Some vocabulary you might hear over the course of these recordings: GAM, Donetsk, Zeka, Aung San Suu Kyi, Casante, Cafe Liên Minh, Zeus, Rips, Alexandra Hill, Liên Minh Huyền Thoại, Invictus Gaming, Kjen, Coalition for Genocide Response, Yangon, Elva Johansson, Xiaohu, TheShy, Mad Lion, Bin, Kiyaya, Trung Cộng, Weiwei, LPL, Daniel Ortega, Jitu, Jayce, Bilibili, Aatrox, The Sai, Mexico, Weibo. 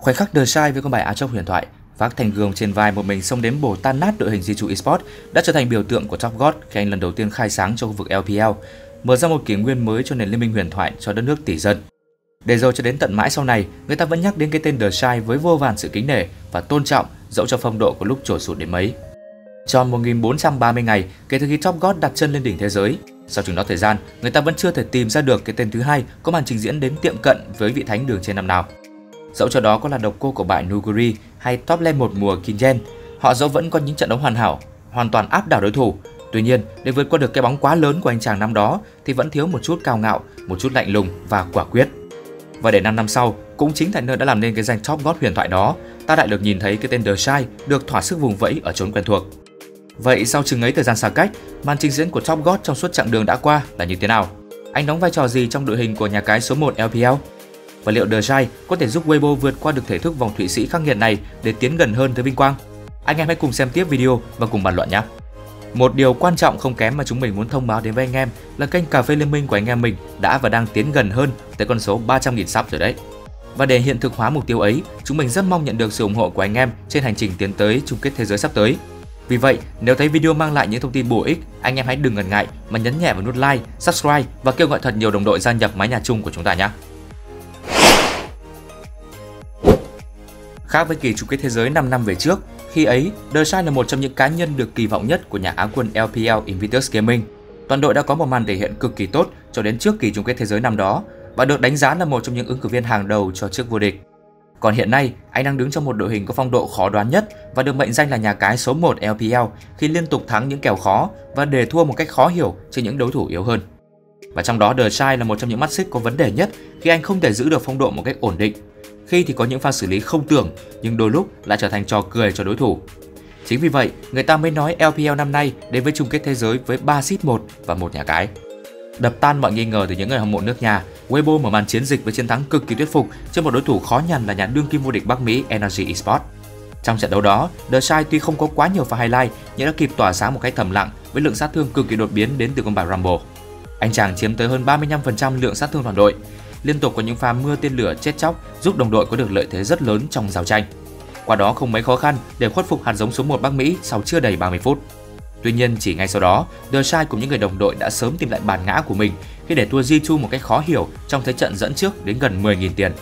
Khoảnh khắc The Sai với con bài Aatrox huyền thoại vác thành gương trên vai một mình xông đến bổ tan nát đội hình Jitu Esports đã trở thành biểu tượng của Top God khi anh lần đầu tiên khai sáng cho khu vực LPL, mở ra một kỷ nguyên mới cho nền liên minh huyền thoại cho đất nước tỷ dân. Để rồi cho đến tận mãi sau này, người ta vẫn nhắc đến cái tên The Sai với vô vàn sự kính nể và tôn trọng dẫu cho phong độ của lúc trổ sụt đến mấy. Tròn 1430 ngày kể từ khi Top God đặt chân lên đỉnh thế giới, sau chừng đó thời gian, người ta vẫn chưa thể tìm ra được cái tên thứ hai có màn trình diễn đến tiệm cận với vị thánh đường trên năm nào. Dẫu cho đó có là độc cô của bại Nuguri hay top lane một mùa Kjen, họ dẫu vẫn có những trận đấu hoàn hảo, hoàn toàn áp đảo đối thủ. Tuy nhiên, để vượt qua được cái bóng quá lớn của anh chàng năm đó thì vẫn thiếu một chút cao ngạo, một chút lạnh lùng và quả quyết. Và để 5 năm sau, cũng chính tại nơi đã làm nên cái danh Top God huyền thoại đó, ta lại được nhìn thấy cái tên The Sai được thỏa sức vùng vẫy ở chốn quen thuộc. Vậy sau chừng ấy thời gian xa cách, màn trình diễn của Top God trong suốt chặng đường đã qua là như thế nào? Anh đóng vai trò gì trong đội hình của nhà cái số 1 LPL? Và liệu The Sai có thể giúp Weibo vượt qua được thể thức vòng Thụy Sĩ khắc nghiệt này để tiến gần hơn tới vinh quang? Anh em hãy cùng xem tiếp video và cùng bàn luận nhé! Một điều quan trọng không kém mà chúng mình muốn thông báo đến với anh em là kênh Cà phê Liên minh của anh em mình đã và đang tiến gần hơn tới con số 300.000 sub rồi đấy. Và để hiện thực hóa mục tiêu ấy, chúng mình rất mong nhận được sự ủng hộ của anh em trên hành trình tiến tới chung kết thế giới sắp tới. Vì vậy, nếu thấy video mang lại những thông tin bổ ích, anh em hãy đừng ngần ngại mà nhấn nhẹ vào nút like, subscribe và kêu gọi thật nhiều đồng đội gia nhập mái nhà chung của chúng ta nhé. Khác với kỳ chung kết thế giới 5 năm về trước, khi ấy, The Sai là một trong những cá nhân được kỳ vọng nhất của nhà Á quân LPL Invictus Gaming. Toàn đội đã có một màn thể hiện cực kỳ tốt cho đến trước kỳ chung kết thế giới năm đó và được đánh giá là một trong những ứng cử viên hàng đầu cho chức vô địch. Còn hiện nay, anh đang đứng trong một đội hình có phong độ khó đoán nhất và được mệnh danh là nhà cái số 1 LPL khi liên tục thắng những kèo khó và để thua một cách khó hiểu trên những đối thủ yếu hơn. Và trong đó The Sai là một trong những mắt xích có vấn đề nhất khi anh không thể giữ được phong độ một cách ổn định. Khi thì có những pha xử lý không tưởng nhưng đôi lúc lại trở thành trò cười cho đối thủ. Chính vì vậy, người ta mới nói LPL năm nay đến với chung kết thế giới với 3 seed 1 và một nhà cái. Đập tan mọi nghi ngờ từ những người hâm mộ nước nhà, Weibo mở màn chiến dịch với chiến thắng cực kỳ thuyết phục trước một đối thủ khó nhằn là nhà đương kim vô địch Bắc Mỹ NRG Esports. Trong trận đấu đó, The Sai tuy không có quá nhiều pha highlight nhưng đã kịp tỏa sáng một cách thầm lặng với lượng sát thương cực kỳ đột biến đến từ con bài Rumble. Anh chàng chiếm tới hơn 35% lượng sát thương toàn đội. Liên tục có những pha mưa tên lửa chết chóc giúp đồng đội có được lợi thế rất lớn trong giao tranh. Qua đó không mấy khó khăn để khuất phục hạt giống số 1 Bắc Mỹ sau chưa đầy 30 phút. Tuy nhiên, chỉ ngay sau đó, The Sai cùng những người đồng đội đã sớm tìm lại bàn ngã của mình khi để thua Jitu một cách khó hiểu trong thế trận dẫn trước đến gần 10.000 tiền.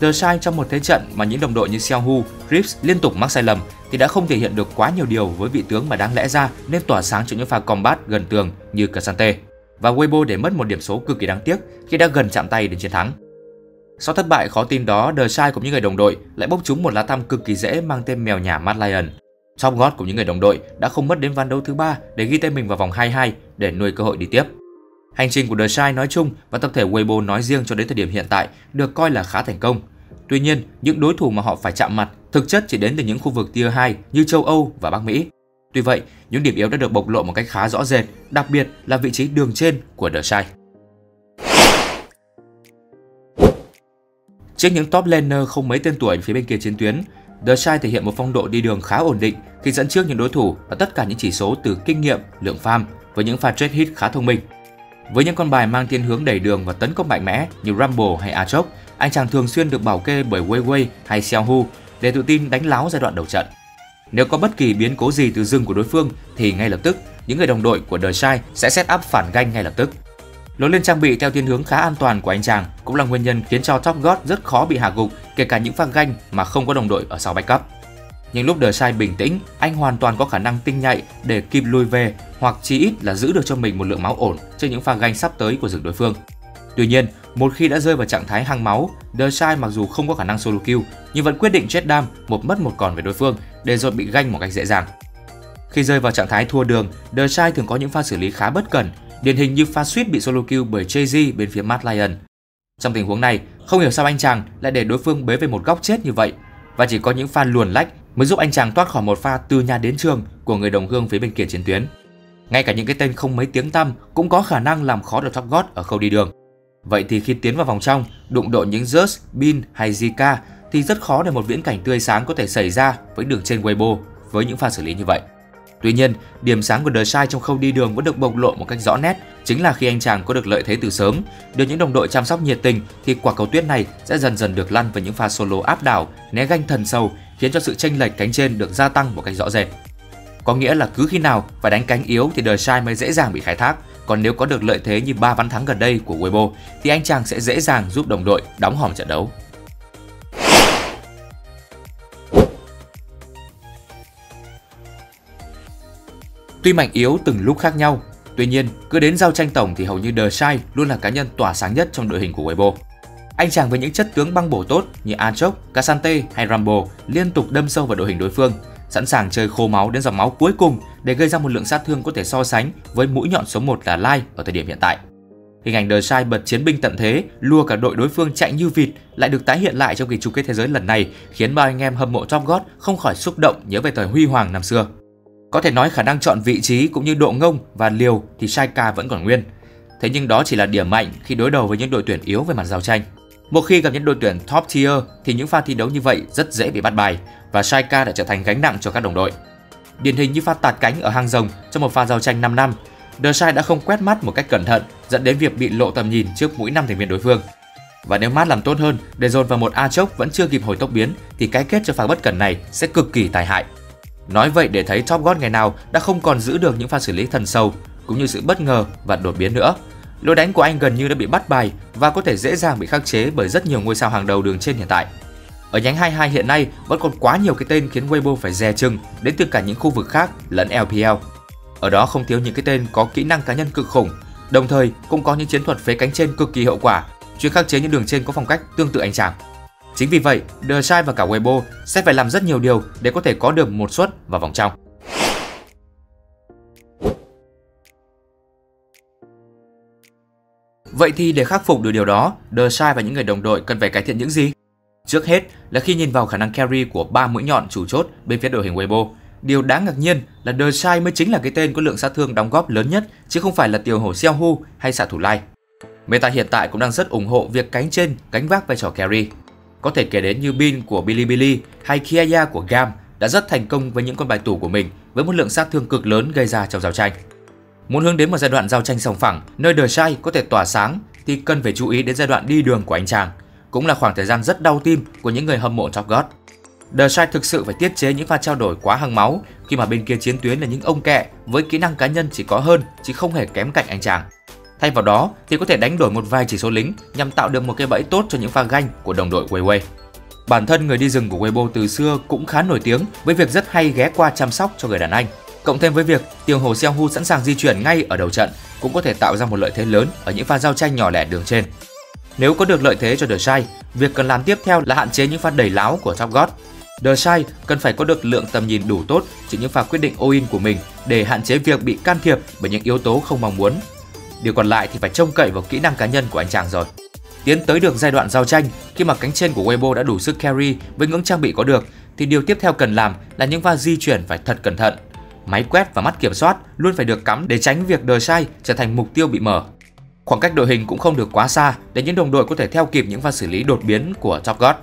The Sai trong một thế trận mà những đồng đội như Xiaohu, Rips liên tục mắc sai lầm thì đã không thể hiện được quá nhiều điều với vị tướng mà đáng lẽ ra nên tỏa sáng cho những pha combat gần tường như Casante. Và Weibo để mất một điểm số cực kỳ đáng tiếc khi đã gần chạm tay đến chiến thắng. Sau thất bại khó tin đó, The Sai cùng những người đồng đội lại bốc trúng một lá thăm cực kỳ dễ mang tên mèo nhà Mad Lion. Top God của những người đồng đội đã không mất đến ván đấu thứ 3 để ghi tên mình vào vòng 22 để nuôi cơ hội đi tiếp. Hành trình của The Sai nói chung và tập thể Weibo nói riêng cho đến thời điểm hiện tại được coi là khá thành công. Tuy nhiên, những đối thủ mà họ phải chạm mặt thực chất chỉ đến từ những khu vực tier 2 như châu Âu và Bắc Mỹ. Tuy vậy, những điểm yếu đã được bộc lộ một cách khá rõ rệt, đặc biệt là vị trí đường trên của The Sai. Trước những top laner không mấy tên tuổi phía bên kia chiến tuyến, The Sai thể hiện một phong độ đi đường khá ổn định khi dẫn trước những đối thủ ở tất cả những chỉ số từ kinh nghiệm, lượng farm với những pha trade hit khá thông minh. Với những con bài mang thiên hướng đẩy đường và tấn công mạnh mẽ như Rumble hay Aatrox, anh chàng thường xuyên được bảo kê bởi Weiwei hay Seohu để tự tin đánh láo giai đoạn đầu trận. Nếu có bất kỳ biến cố gì từ rừng của đối phương thì ngay lập tức những người đồng đội của The Sai sẽ set up phản ganh ngay lập tức. Lối lên trang bị theo thiên hướng khá an toàn của anh chàng cũng là nguyên nhân khiến cho Top God rất khó bị hạ gục kể cả những pha ganh mà không có đồng đội ở sau backup. Nhưng lúc The Sai bình tĩnh, anh hoàn toàn có khả năng tinh nhạy để kịp lùi về hoặc chí ít là giữ được cho mình một lượng máu ổn trên những pha ganh sắp tới của rừng đối phương. Tuy nhiên, một khi đã rơi vào trạng thái hăng máu, The Sai mặc dù không có khả năng solo kill nhưng vẫn quyết định chết đam một mất một còn về đối phương để rồi bị ganh một cách dễ dàng. Khi rơi vào trạng thái thua đường, The Sai thường có những pha xử lý khá bất cẩn, điển hình như pha suýt bị solo kill bởi Jayce bên phía Mad Lion. Trong tình huống này, không hiểu sao anh chàng lại để đối phương bế về một góc chết như vậy và chỉ có những pha luồn lách mới giúp anh chàng thoát khỏi một pha từ nhà đến trường của người đồng hương phía bên kia chiến tuyến. Ngay cả những cái tên không mấy tiếng tăm cũng có khả năng làm khó được Top God ở khâu đi đường. Vậy thì khi tiến vào vòng trong, đụng độ những Zeus, Bin hay Zeka thì rất khó để một viễn cảnh tươi sáng có thể xảy ra với đường trên Weibo với những pha xử lý như vậy. Tuy nhiên, điểm sáng của TheShy trong khâu đi đường vẫn được bộc lộ một cách rõ nét, chính là khi anh chàng có được lợi thế từ sớm, được những đồng đội chăm sóc nhiệt tình thì quả cầu tuyết này sẽ dần dần được lăn vào những pha solo áp đảo, né ganh thần sâu, khiến cho sự chênh lệch cánh trên được gia tăng một cách rõ rệt. Có nghĩa là cứ khi nào phải đánh cánh yếu thì TheShy mới dễ dàng bị khai thác, còn nếu có được lợi thế như 3 ván thắng gần đây của Weibo thì anh chàng sẽ dễ dàng giúp đồng đội đóng hòm trận đấu. Tuy mạnh yếu từng lúc khác nhau, tuy nhiên cứ đến giao tranh tổng thì hầu như TheShy luôn là cá nhân tỏa sáng nhất trong đội hình của Weibo. Anh chàng với những chất tướng băng bổ tốt như Aatrox, Casante hay Rumble liên tục đâm sâu vào đội hình đối phương, sẵn sàng chơi khô máu đến giọt máu cuối cùng để gây ra một lượng sát thương có thể so sánh với mũi nhọn số 1 là Lai ở thời điểm hiện tại. Hình ảnh TheShy bật chiến binh tận thế, lùa cả đội đối phương chạy như vịt lại được tái hiện lại trong kỳ chung kết thế giới lần này, khiến bao anh em hâm mộ Top God không khỏi xúc động nhớ về thời huy hoàng năm xưa. Có thể nói khả năng chọn vị trí cũng như độ ngông và liều thì Sai Ca vẫn còn nguyên. Thế nhưng đó chỉ là điểm mạnh khi đối đầu với những đội tuyển yếu về mặt giao tranh. Một khi gặp những đội tuyển top tier thì những pha thi đấu như vậy rất dễ bị bắt bài và Sai Ca đã trở thành gánh nặng cho các đồng đội. Điển hình như pha tạt cánh ở hang rồng trong một pha giao tranh 5 năm, TheShy đã không quét mắt một cách cẩn thận dẫn đến việc bị lộ tầm nhìn trước mũi 5 thành viên đối phương. Và nếu Matt làm tốt hơn để dồn vào một Aatrox vẫn chưa kịp hồi tốc biến thì cái kết cho pha bất cẩn này sẽ cực kỳ tai hại. Nói vậy để thấy Top God ngày nào đã không còn giữ được những pha xử lý thần sâu, cũng như sự bất ngờ và đột biến nữa. Lối đánh của anh gần như đã bị bắt bài và có thể dễ dàng bị khắc chế bởi rất nhiều ngôi sao hàng đầu đường trên hiện tại. Ở nhánh 22 hiện nay vẫn còn quá nhiều cái tên khiến Weibo phải dè chừng đến từ cả những khu vực khác lẫn LPL. Ở đó không thiếu những cái tên có kỹ năng cá nhân cực khủng, đồng thời cũng có những chiến thuật phế cánh trên cực kỳ hiệu quả, chuyên khắc chế những đường trên có phong cách tương tự anh chàng. Chính vì vậy, TheShy và cả Weibo sẽ phải làm rất nhiều điều để có thể có được một suất vào vòng trong. Vậy thì để khắc phục được điều đó, TheShy và những người đồng đội cần phải cải thiện những gì? Trước hết là khi nhìn vào khả năng carry của 3 mũi nhọn chủ chốt bên phía đội hình Weibo, điều đáng ngạc nhiên là TheShy mới chính là cái tên có lượng sát thương đóng góp lớn nhất chứ không phải là tiểu hổ Xiaohu hay xạ thủ Lai. Meta hiện tại cũng đang rất ủng hộ việc cánh trên gánh vác vai trò carry. Có thể kể đến như Bin của Bilibili hay Kiyaya của Gam đã rất thành công với những con bài tủ của mình với một lượng sát thương cực lớn gây ra trong giao tranh. Muốn hướng đến một giai đoạn giao tranh sòng phẳng nơi TheShy có thể tỏa sáng thì cần phải chú ý đến giai đoạn đi đường của anh chàng, cũng là khoảng thời gian rất đau tim của những người hâm mộ Top God. TheShy thực sự phải tiết chế những pha trao đổi quá hăng máu khi mà bên kia chiến tuyến là những ông kẹ với kỹ năng cá nhân chỉ có hơn chứ không hề kém cạnh anh chàng. Thay vào đó thì có thể đánh đổi một vài chỉ số lính nhằm tạo được một cái bẫy tốt cho những pha ganh của đồng đội Weiwei. Bản thân người đi rừng của Weibo từ xưa cũng khá nổi tiếng với việc rất hay ghé qua chăm sóc cho người đàn anh. Cộng thêm với việc tiểu hồ Seohu sẵn sàng di chuyển ngay ở đầu trận cũng có thể tạo ra một lợi thế lớn ở những pha giao tranh nhỏ lẻ đường trên. Nếu có được lợi thế cho TheShy, việc cần làm tiếp theo là hạn chế những pha đẩy láo của Top God. TheShy cần phải có được lượng tầm nhìn đủ tốt cho những pha quyết định all-in của mình để hạn chế việc bị can thiệp bởi những yếu tố không mong muốn. Điều còn lại thì phải trông cậy vào kỹ năng cá nhân của anh chàng rồi. Tiến tới được giai đoạn giao tranh, khi mà cánh trên của Weibo đã đủ sức carry với ngưỡng trang bị có được, thì điều tiếp theo cần làm là những pha di chuyển phải thật cẩn thận. Máy quét và mắt kiểm soát luôn phải được cắm để tránh việc TheShy trở thành mục tiêu bị mở. Khoảng cách đội hình cũng không được quá xa để những đồng đội có thể theo kịp những pha xử lý đột biến của Top God.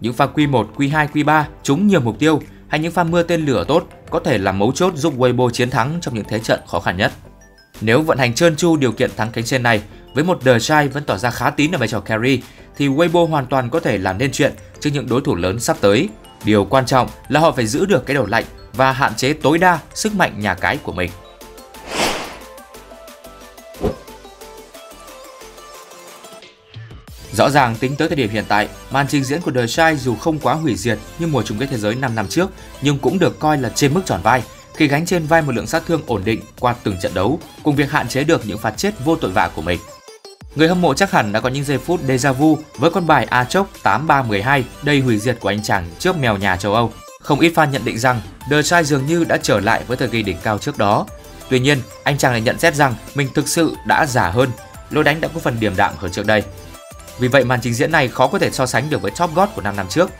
Những pha Q1, Q2, Q3 trúng nhiều mục tiêu hay những pha mưa tên lửa tốt có thể là mấu chốt giúp Weibo chiến thắng trong những thế trận khó khăn nhất. Nếu vận hành trơn tru điều kiện thắng cánh trên này với một TheShy vẫn tỏ ra khá tín ở vai trò carry thì Weibo hoàn toàn có thể làm nên chuyện trước những đối thủ lớn sắp tới. Điều quan trọng là họ phải giữ được cái đầu lạnh và hạn chế tối đa sức mạnh nhà cái của mình. Rõ ràng tính tới thời điểm hiện tại, màn trình diễn của TheShy dù không quá hủy diệt như mùa chung kết thế giới 5 năm trước nhưng cũng được coi là trên mức tròn vai, khi gánh trên vai một lượng sát thương ổn định qua từng trận đấu cùng việc hạn chế được những pha chết vô tội vạ của mình. Người hâm mộ chắc hẳn đã có những giây phút déjà vu với con bài Aatrox 8312 đầy hủy diệt của anh chàng trước mèo nhà châu Âu. Không ít fan nhận định rằng TheShy dường như đã trở lại với thời kỳ đỉnh cao trước đó. Tuy nhiên, anh chàng lại nhận xét rằng mình thực sự đã già hơn, lối đánh đã có phần điềm đạm hơn trước đây. Vì vậy màn trình diễn này khó có thể so sánh được với Top God của 5 năm trước.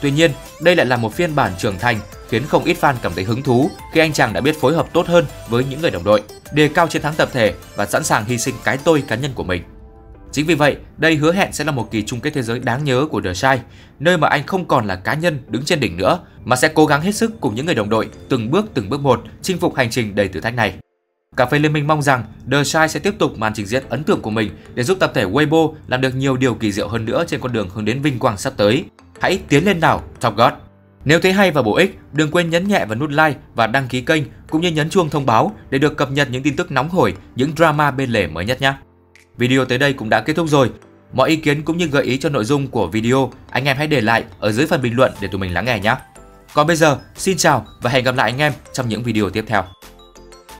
Tuy nhiên, đây lại là một phiên bản trưởng thành khiến không ít fan cảm thấy hứng thú khi anh chàng đã biết phối hợp tốt hơn với những người đồng đội, đề cao chiến thắng tập thể và sẵn sàng hy sinh cái tôi cá nhân của mình. Chính vì vậy, đây hứa hẹn sẽ là một kỳ chung kết thế giới đáng nhớ của The Sai, nơi mà anh không còn là cá nhân đứng trên đỉnh nữa, mà sẽ cố gắng hết sức cùng những người đồng đội từng bước một chinh phục hành trình đầy thử thách này. Cà phê Liên minh mong rằng The Sai sẽ tiếp tục màn trình diễn ấn tượng của mình để giúp tập thể Weibo làm được nhiều điều kỳ diệu hơn nữa trên con đường hướng đến vinh quang sắp tới. Hãy tiến lên nào, Top God! Nếu thấy hay và bổ ích, đừng quên nhấn nhẹ vào nút like và đăng ký kênh, cũng như nhấn chuông thông báo để được cập nhật những tin tức nóng hổi, những drama bên lề mới nhất nhé. Video tới đây cũng đã kết thúc rồi. Mọi ý kiến cũng như gợi ý cho nội dung của video, anh em hãy để lại ở dưới phần bình luận để tụi mình lắng nghe nhé. Còn bây giờ, xin chào và hẹn gặp lại anh em trong những video tiếp theo.